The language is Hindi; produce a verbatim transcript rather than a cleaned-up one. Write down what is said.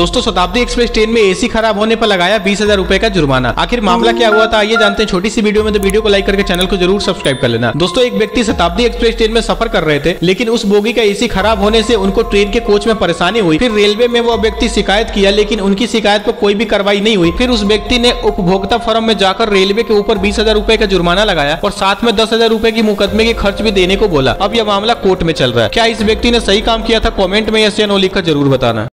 दोस्तों शताब्दी एक्सप्रेस ट्रेन में एसी खराब होने पर लगाया बीस हजार रूपए का जुर्माना। आखिर मामला क्या हुआ था आइए जानते हैं छोटी सी वीडियो में। तो वीडियो को लाइक करके चैनल को जरूर सब्सक्राइब कर लेना। दोस्तों एक व्यक्ति शताब्दी एक्सप्रेस ट्रेन में सफर कर रहे थे, लेकिन उस बोगी का एसी खराब होने से उनको ट्रेन के कोच में परेशानी हुई। फिर रेलवे में वो व्यक्ति शिकायत किया, लेकिन उनकी शिकायत पर कोई भी कार्रवाई नहीं हुई। फिर उस व्यक्ति ने उपभोक्ता फोरम में जाकर रेलवे के ऊपर बीस हजार रूपए का जुर्माना लगाया और साथ में दस हजार रूपए की मुकदमे के खर्च भी देने को बोला। अब यह मामला कोर्ट में चल रहा है। क्या इस व्यक्ति ने सही काम किया था? कॉमेंट में यस या नो लिखकर जरूर बताना।